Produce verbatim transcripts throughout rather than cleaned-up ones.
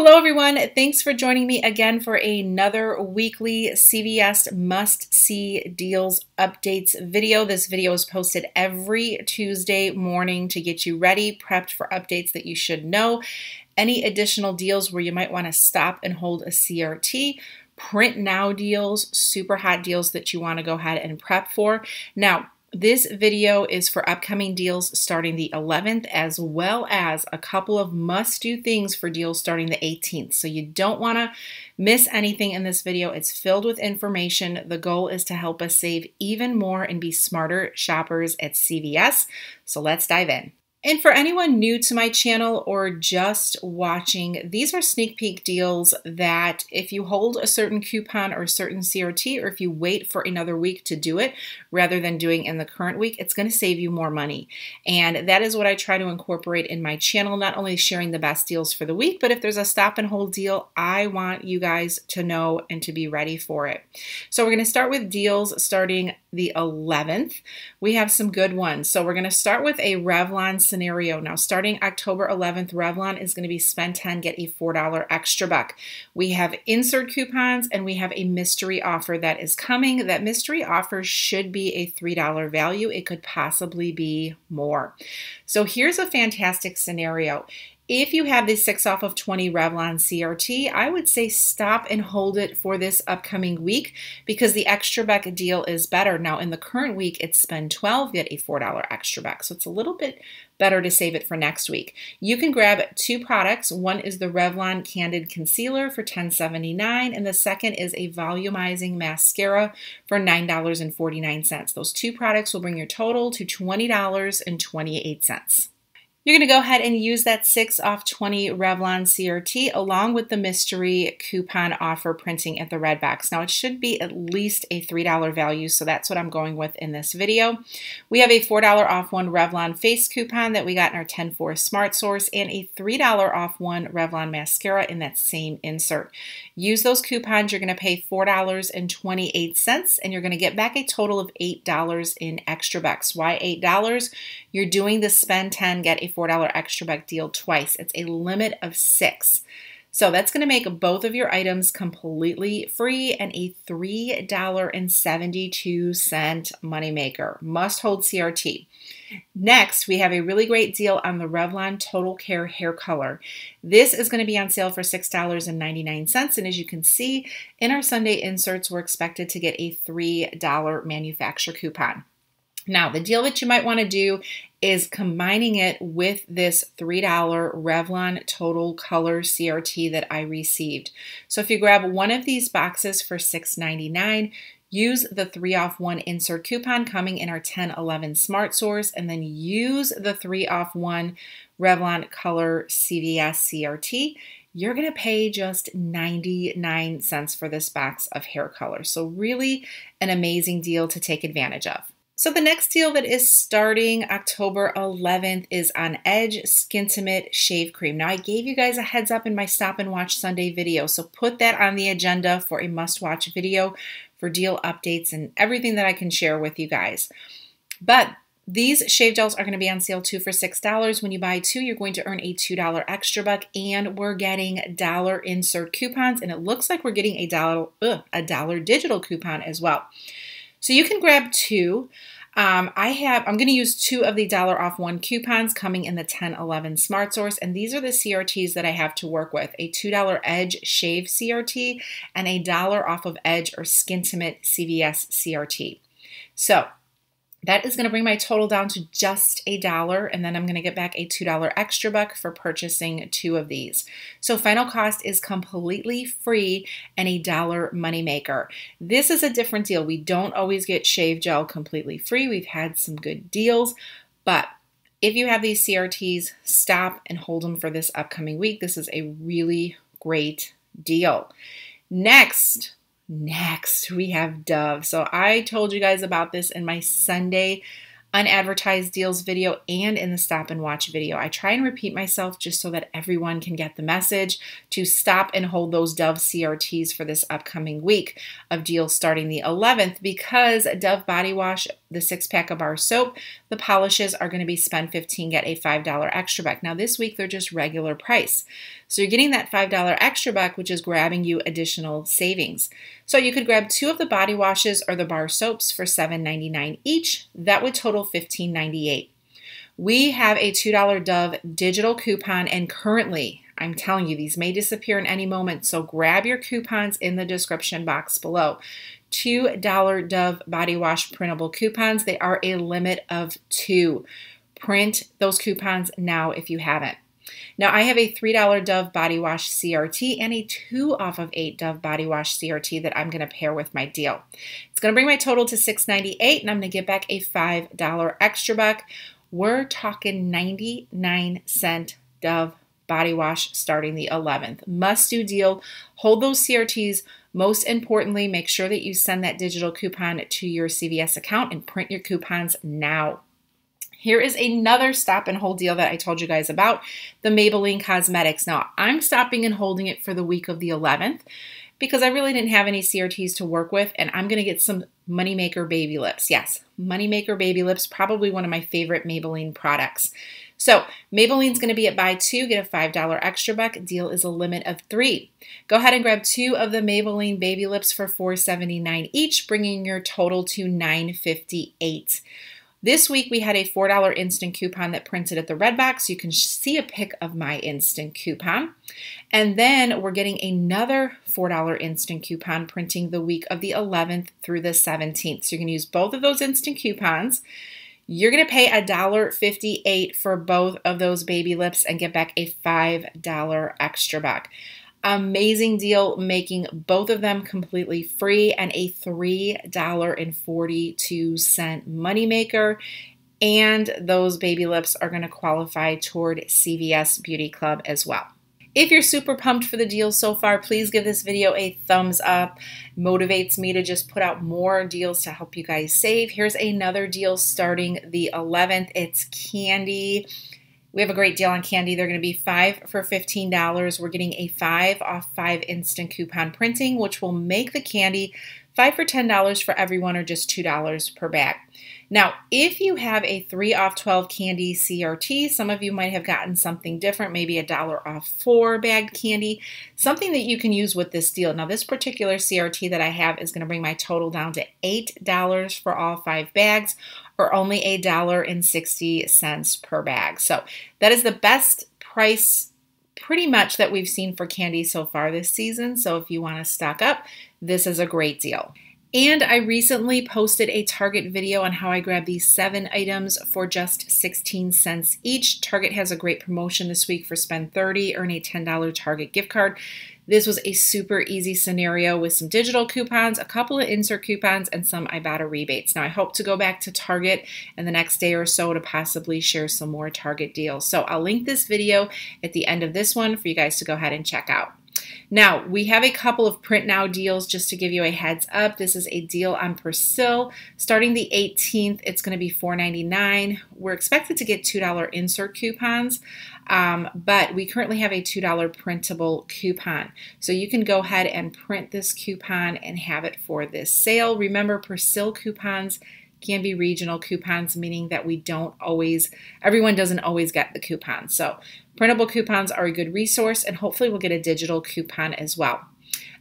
hello everyone. Thanks for joining me again for another weekly C V S Must See Deals Updates video. This video is posted every Tuesday morning to get you ready, prepped for updates that you should know, any additional deals where you might want to stop and hold a C R T, print now deals, super hot deals that you want to go ahead and prep for. Now, this video is for upcoming deals starting the eleventh, as well as a couple of must-do things for deals starting the eighteenth. So you don't want to miss anything in this video. It's filled with information. The goal is to help us save even more and be smarter shoppers at C V S. So let's dive in. And for anyone new to my channel or just watching, these are sneak peek deals that if you hold a certain coupon or a certain C R T, or if you wait for another week to do it rather than doing in the current week, it's going to save you more money. And that is what I try to incorporate in my channel, not only sharing the best deals for the week, but if there's a stop and hold deal, I want you guys to know and to be ready for it. So we're going to start with deals starting the eleventh. We have some good ones. So we're going to start with a Revlon scenario. Now, starting October eleventh, Revlon is going to be spend ten, get a four dollar extra buck. We have insert coupons and we have a mystery offer that is coming. That mystery offer should be a three dollar value. It could possibly be more. So here's a fantastic scenario. If you have the six off of twenty Revlon C R T, I would say stop and hold it for this upcoming week because the extra buck deal is better. Now, in the current week, it's spend twelve, get a four dollar extra buck. So it's a little bit better to save it for next week. You can grab two products. One is the Revlon Candid Concealer for ten seventy-nine, and the second is a Volumizing Mascara for nine forty-nine. Those two products will bring your total to twenty dollars and twenty-eight cents. You're going to go ahead and use that six off twenty Revlon C R T along with the mystery coupon offer printing at the red box. Now, it should be at least a three dollar value, so that's what I'm going with in this video. We have a four dollar off one Revlon face coupon that we got in our ten four Smart Source and a three dollar off one Revlon mascara in that same insert. Use those coupons. You're going to pay four dollars and twenty-eight cents and you're going to get back a total of eight dollars in extra bucks. Why eight dollars? You're doing the spend ten, get a four dollar extra buck deal twice. It's a limit of six. So that's going to make both of your items completely free and a three seventy-two moneymaker. Must hold C R T. Next, we have a really great deal on the Revlon Total Care Hair Color. This is going to be on sale for six ninety-nine. And as you can see, in our Sunday inserts, we're expected to get a three dollar manufacturer coupon. Now, the deal that you might want to do is combining it with this three dollar Revlon Total Color C R T that I received. So if you grab one of these boxes for six ninety-nine, use the three off one insert coupon coming in our ten eleven Smart Source, and then use the three off one Revlon Color C V S C R T. You're going to pay just ninety-nine cents for this box of hair color. So really an amazing deal to take advantage of. So the next deal that is starting October eleventh is on Edge Skintimate Shave Cream. Now, I gave you guys a heads up in my Stop and Watch Sunday video, so put that on the agenda for a must-watch video for deal updates and everything that I can share with you guys. But these shave gels are going to be on sale too for six dollars. When you buy two, you're going to earn a two dollar extra buck, and we're getting dollar insert coupons, and it looks like we're getting a dollar, ugh, a dollar digital coupon as well. So you can grab two. Um, I have, I'm going to use two of the dollar off one coupons coming in the ten eleven Smart Source, and these are the C R Ts that I have to work with, a two dollar Edge Shave C R T and a dollar off of Edge or Skintimate C V S C R T. So that is going to bring my total down to just a dollar, and then I'm going to get back a two dollar extra buck for purchasing two of these. So final cost is completely free and a dollar moneymaker. This is a different deal. We don't always get shave gel completely free. We've had some good deals, but if you have these C R Ts, stop and hold them for this upcoming week. This is a really great deal. Next, Next, we have Dove. So I told you guys about this in my Sunday unadvertised deals video and in the stop and watch video. I try and repeat myself just so that everyone can get the message to stop and hold those Dove C R Ts for this upcoming week of deals starting the eleventh, because Dove Body Wash the six pack of bar soap. The polishes are going to be spend fifteen, get a five dollar extra buck. Now this week they're just regular price. So you're getting that five dollar extra buck, which is grabbing you additional savings. So you could grab two of the body washes or the bar soaps for seven ninety-nine each. That would total fifteen ninety-eight. We have a two dollar Dove digital coupon, and currently, I'm telling you, these may disappear in any moment, so grab your coupons in the description box below. two dollar Dove body wash printable coupons. They are a limit of two. Print those coupons now if you haven't. Now I have a three dollar Dove body wash C R T and a two off of eight Dove body wash C R T that I'm going to pair with my deal. It's going to bring my total to six ninety-eight, and I'm going to get back a five dollar extra buck. We're talking ninety-nine cent Dove body wash starting the eleventh. Must do deal. Hold those C R Ts. Most importantly, make sure that you send that digital coupon to your C V S account and print your coupons now. Here is another stop and hold deal that I told you guys about, the Maybelline Cosmetics. Now, I'm stopping and holding it for the week of the eleventh because I really didn't have any C R Ts to work with, and I'm going to get some Moneymaker Baby Lips. Yes, Moneymaker Baby Lips, probably one of my favorite Maybelline products. So Maybelline's going to be at buy two, get a five dollar extra buck. Deal is a limit of three. Go ahead and grab two of the Maybelline Baby Lips for four seventy-nine each, bringing your total to nine fifty-eight. This week we had a four dollar instant coupon that printed at the Red Box. You can see a pic of my instant coupon. And then we're getting another four dollar instant coupon printing the week of the eleventh through the seventeenth. So you can use both of those instant coupons. You're going to pay one fifty-eight for both of those baby lips and get back a five dollar extra buck. Amazing deal, making both of them completely free, and a three forty-two moneymaker. And those baby lips are going to qualify toward C V S Beauty Club as well. If you're super pumped for the deals so far, please give this video a thumbs up. It motivates me to just put out more deals to help you guys save. Here's another deal starting the eleventh. It's candy. We have a great deal on candy. They're going to be five for fifteen dollars. We're getting a five off five instant coupon printing, which will make the candy five for ten dollars for everyone, or just two dollars per bag. Now, if you have a three off twelve candy C R T, some of you might have gotten something different, maybe a dollar off four bagged candy, something that you can use with this deal. Now, this particular C R T that I have is going to bring my total down to eight dollars for all five bags, or only one dollar and sixty cents per bag. So that is the best price pretty much that we've seen for candy so far this season. So if you want to stock up, this is a great deal. And I recently posted a Target video on how I grabbed these seven items for just sixteen cents each. Target has a great promotion this week for spend thirty, earn a ten dollar Target gift card. This was a super easy scenario with some digital coupons, a couple of insert coupons, and some Ibotta rebates. Now I hope to go back to Target in the next day or so to possibly share some more Target deals. So I'll link this video at the end of this one for you guys to go ahead and check out. Now, we have a couple of print now deals just to give you a heads up. This is a deal on Persil. Starting the eighteenth, it's going to be four ninety-nine. We're expected to get two dollar insert coupons, um, but we currently have a two dollar printable coupon. So you can go ahead and print this coupon and have it for this sale. Remember, Persil coupons can be regional coupons, meaning that we don't always, everyone doesn't always get the coupon. So printable coupons are a good resource, and hopefully we'll get a digital coupon as well.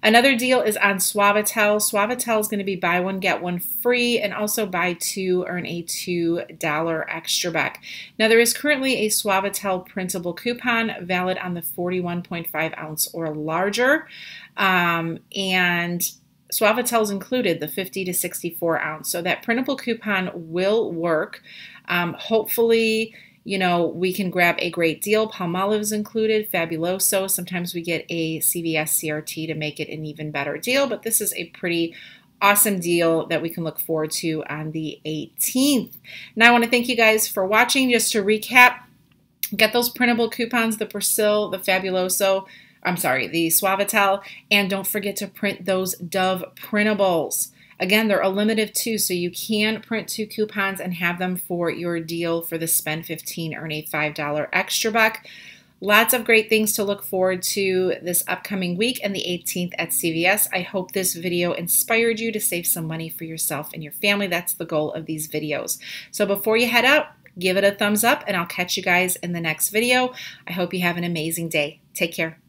Another deal is on Suavitel. Suavitel is going to be buy one, get one free, and also buy two, earn a two dollar extra buck. Now there is currently a Suavitel printable coupon valid on the forty-one point five ounce or larger, um, and Suavitel's included, the fifty to sixty-four ounce. So that printable coupon will work. Um, hopefully, you know, we can grab a great deal. Palmolive's included, Fabuloso. Sometimes we get a C V S C R T to make it an even better deal, but this is a pretty awesome deal that we can look forward to on the eighteenth. Now I want to thank you guys for watching. Just to recap, get those printable coupons, the Persil, the Fabuloso, I'm sorry, the Suavitel, and don't forget to print those Dove printables. Again, they're a limit of two, so you can print two coupons and have them for your deal for the spend fifteen, earn a five dollar extra buck. Lots of great things to look forward to this upcoming week and the eighteenth at C V S. I hope this video inspired you to save some money for yourself and your family. That's the goal of these videos. So before you head out, give it a thumbs up and I'll catch you guys in the next video. I hope you have an amazing day. Take care.